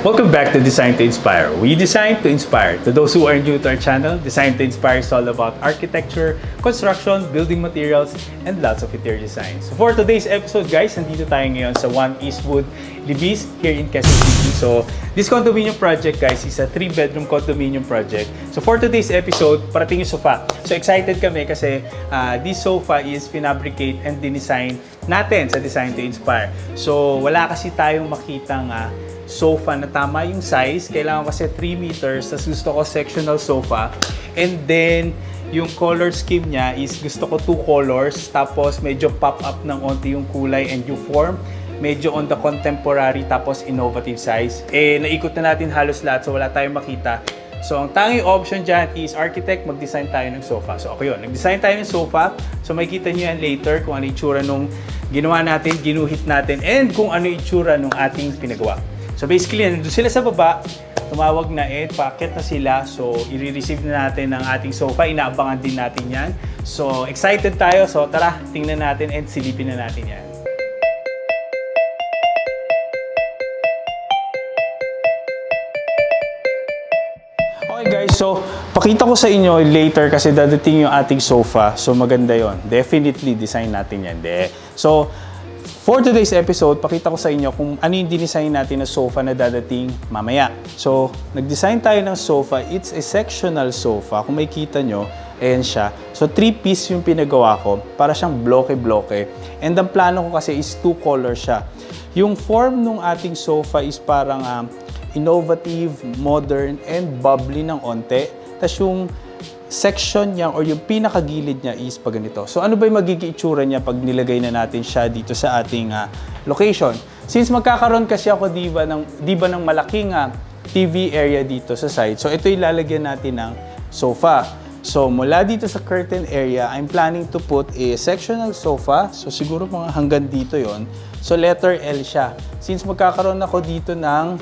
Welcome back to Design to Inspire. We design to inspire. To those who are new to our channel, Design to Inspire is all about architecture, construction, building materials, and lots of interior design. So for today's episode guys, nandito tayo ngayon sa One Eastwood, Libis, here in Quezon City. So this condominium project guys is a 3-bedroom condominium project. So for today's episode, parating yung sofa. So excited kami kasi this sofa is pinabricate and dinisign natin sa Design to Inspire. So wala kasi tayong makitang sofa na tama yung size. Kailangan kasi 3 meters. Tapos gusto ko sectional sofa. And then, yung color scheme niya is gusto ko 2 colors. Tapos medyo pop-up ng onti yung kulay and yung form. Medyo on the contemporary tapos innovative size. Eh, naikot na natin halos lahat so wala tayong makita. So, ang tanging option dyan is architect, mag-design tayo ng sofa. So, ako yun. Nag-design tayo ng sofa. So, makikita nyo yan later kung ano yung itsura nung ginawa natin, ginuhit natin, and kung ano yung itsura nung ating pinagawa. So basically, nandun sila sa baba, tumawag na packet na sila. So, i-receive na natin ang ating sofa. Inaabangan din natin yan. So, excited tayo. So, tara, tingnan natin and silipin na natin yan. Okay guys, so pakita ko sa inyo later kasi dadating yung ating sofa. So, maganda yon. Definitely, design natin yan. So, for today's episode, pakita ko sa inyo kung ano yung dinesign natin na sofa na dadating mamaya. So, nag-design tayo ng sofa. It's a sectional sofa. Kung makikita nyo, ayan siya. So, 3-piece yung pinagawa ko. Para siyang bloke-bloke. And ang plano ko kasi is 2-color siya. Yung form ng ating sofa is parang innovative, modern, and bubbly ng onte. Tapos yung section niya or yung pinakagilid niya is pag ganito. So ano ba yung magiging itsura niya pag nilagay na natin siya dito sa ating location? Since magkakaroon kasi ako diba ng malaking TV area dito sa side, so ito ilalagyan natin ng sofa. So mula dito sa curtain area, I'm planning to put a sectional sofa. So siguro mga hanggang dito yon. So letter L siya. Since magkakaroon ako dito ng,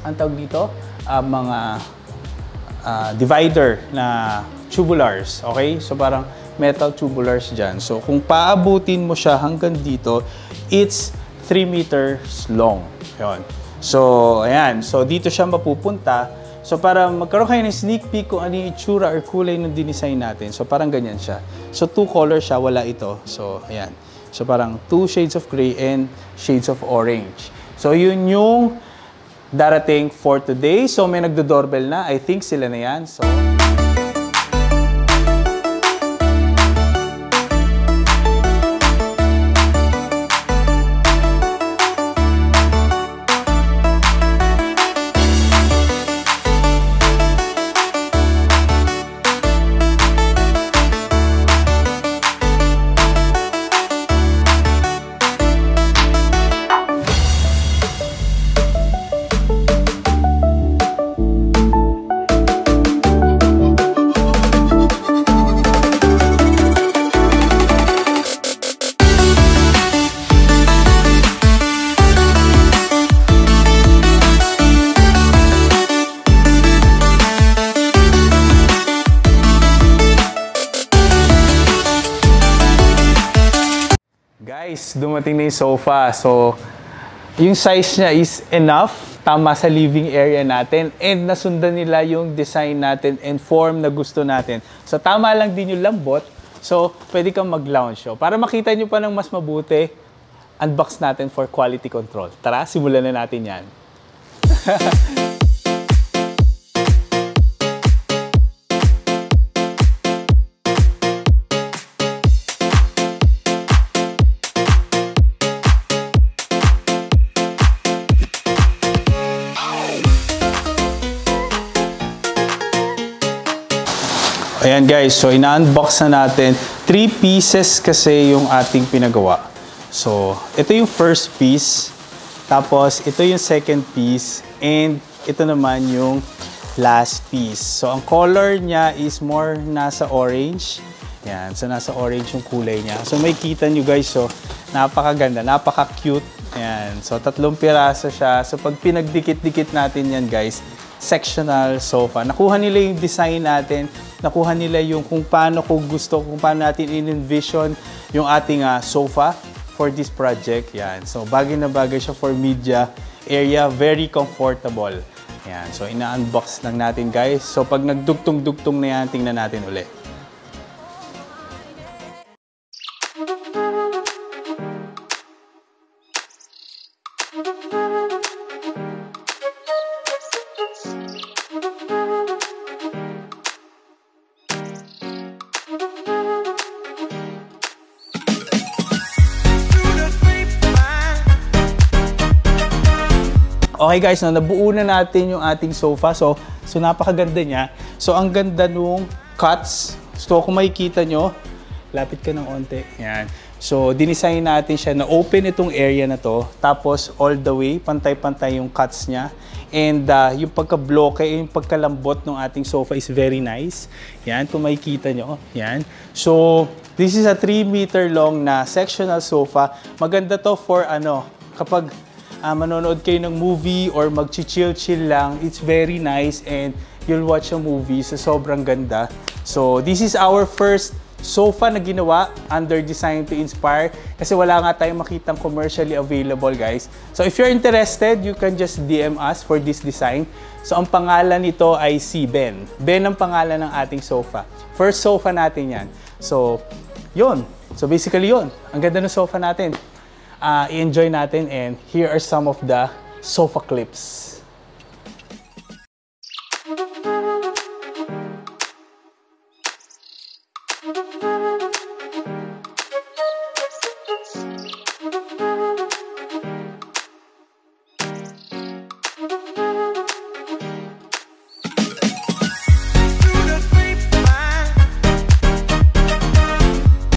ang tawag dito, mga divider na tubulars, okay? So parang metal tubulars dyan. So kung paabutin mo siya hanggang dito, it's 3 meters long. Ayan. So ayan, so dito siya mapupunta. So para magkaroon kayo ng sneak peek kung ano yung itsura or kulay ng dinesign natin. So parang ganyan siya. So 2 color siya, wala ito. So ayan. So parang 2 shades of gray and shades of orange. So yun yung darating for today. So may nagdo-doorbell na. I think sila na yan. So dumating na yung sofa. So, yung size niya is enough. Tama sa living area natin. And nasundan nila yung design natin and form na gusto natin. So, tama lang din yung lambot. So, pwede kang mag-lounge. So, para makita nyo pa ng mas mabuti, unbox natin for quality control. Tara, simulan na natin yan. Ayan guys, so ina-unbox na natin. 3 pieces kasi yung ating pinagawa. So, ito yung first piece. Tapos, ito yung second piece. And, ito naman yung last piece. So, ang color niya is more nasa orange. Ayan, so nasa orange yung kulay niya. So, makikita nyo guys, so napakaganda, napaka-cute. Ayan, so 3 piraso siya. So, pag pinagdikit-dikit natin yan guys, sectional sofa. Nakuha nila yung design natin. Nakuha nila yung kung paano natin in-envision yung ating sofa for this project. Yan. So, bagay na bagay siya for media area, very comfortable. Ayan, so ina-unbox lang natin guys. So pag nagdugtong-dugtong na yan, tingnan natin ulit. Okay guys, nabuo na natin yung ating sofa. So napakaganda niya. So ang ganda nung cuts. So kung makikita nyo, lapit ka ng onte. Yan. So dinesign natin siya na open itong area na to. Tapos all the way, pantay-pantay yung cuts niya. And yung pagka-bloke, yung pagkalambot ng ating sofa is very nice. Yan, kung makikita nyo. Yan. So this is a 3 meter long na sectional sofa. Maganda to for ano, kapag manonood kayo ng movie or mag-chill-chill lang. It's very nice and you'll watch a movie. So, sobrang ganda. So, this is our first sofa na ginawa under Design to Inspire. Kasi wala nga tayong makitang commercially available, guys. So, if you're interested, you can just DM us for this design. So, ang pangalan nito ay si Ben. Ben ang pangalan ng ating sofa. First sofa natin yan. So, yun. So, basically yun. Ang ganda ng sofa natin. I-enjoy natin, and here are some of the sofa clips.